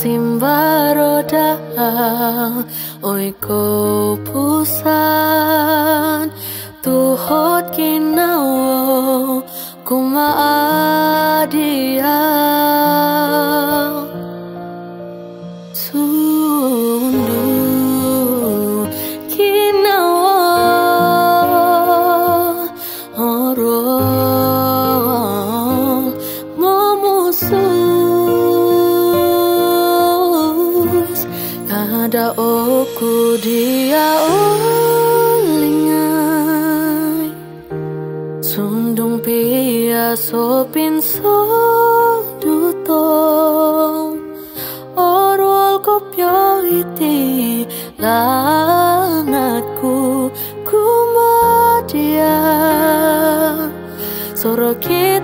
simbarodang oi kopusan tuhot kinawo kuma adiau sundu kinawo orong momusus kada oku diau sundung pia sopin sodutong orol kopyo iti langatku kumadia sorokin